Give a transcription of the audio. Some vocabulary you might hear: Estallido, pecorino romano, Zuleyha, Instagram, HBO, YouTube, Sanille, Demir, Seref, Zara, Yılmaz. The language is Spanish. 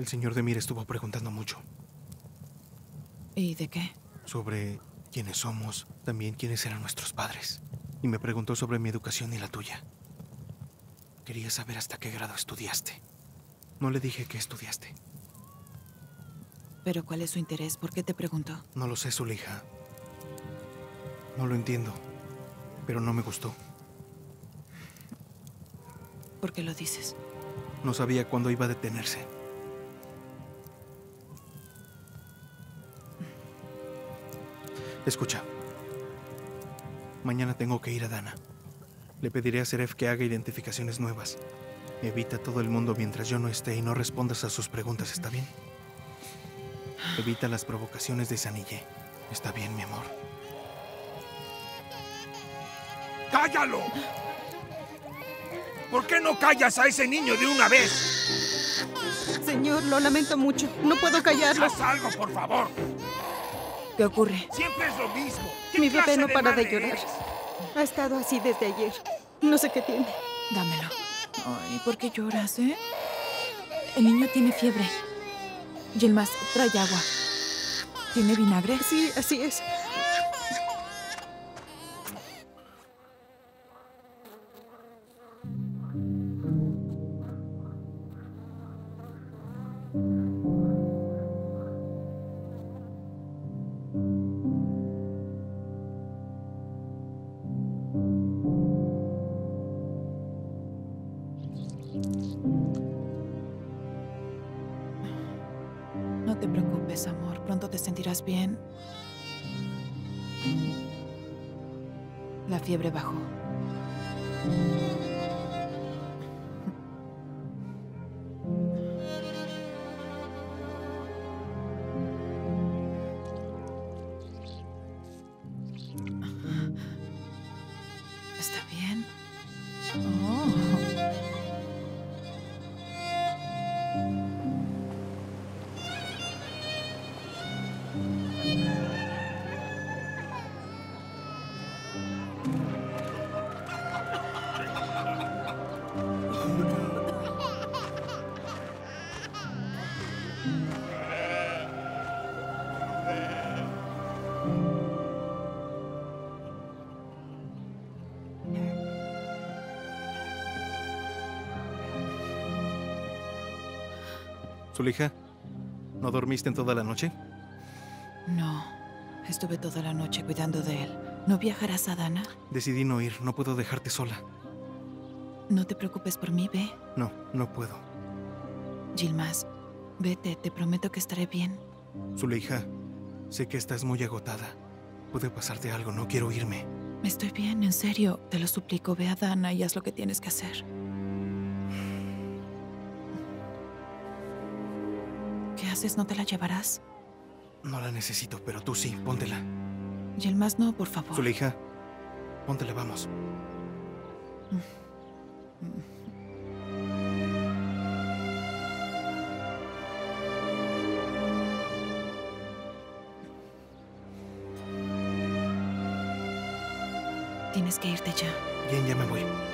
El señor Demir estuvo preguntando mucho. ¿Y de qué? Sobre quiénes somos, también quiénes eran nuestros padres. Y me preguntó sobre mi educación y la tuya. Quería saber hasta qué grado estudiaste. No le dije que estudiaste. ¿Pero cuál es su interés? ¿Por qué te preguntó? No lo sé, Zuleyha. No lo entiendo, pero no me gustó. ¿Por qué lo dices? No sabía cuándo iba a detenerse. Escucha. Mañana tengo que ir a Dana. Le pediré a Seref que haga identificaciones nuevas. Evita todo el mundo mientras yo no esté y no respondas a sus preguntas, ¿está bien? Evita las provocaciones de Sanille. ¿Está bien, mi amor? ¡Cállalo! ¿Por qué no callas a ese niño de una vez? Señor, lo lamento mucho. No puedo callarlo. ¡Haz algo, por favor! ¿Qué ocurre? Siempre es lo mismo. Mi bebé no para de llorar. Ha estado así desde ayer. No sé qué tiene. Dámelo. Ay, ¿por qué lloras, eh? El niño tiene fiebre. Yılmaz, trae agua. ¿Tiene vinagre? Sí, así es. No te preocupes, amor. Pronto te sentirás bien. La fiebre bajó. ¿Está bien? Oh. Zuleyha, ¿no dormiste en toda la noche? No, estuve toda la noche cuidando de él. ¿No viajarás a Dana? Decidí no ir, no puedo dejarte sola. No te preocupes por mí, ve. No, no puedo. Yılmaz, vete, te prometo que estaré bien. Zuleyha, sé que estás muy agotada. Puede pasarte algo, no quiero irme. Estoy bien, en serio, te lo suplico, ve a Dana y haz lo que tienes que hacer. ¿No te la llevarás? No la necesito, pero tú sí, póntela. Yılmaz, no, por favor. Zuleyha, póntela, vamos. Tienes que irte ya. Bien, ya me voy.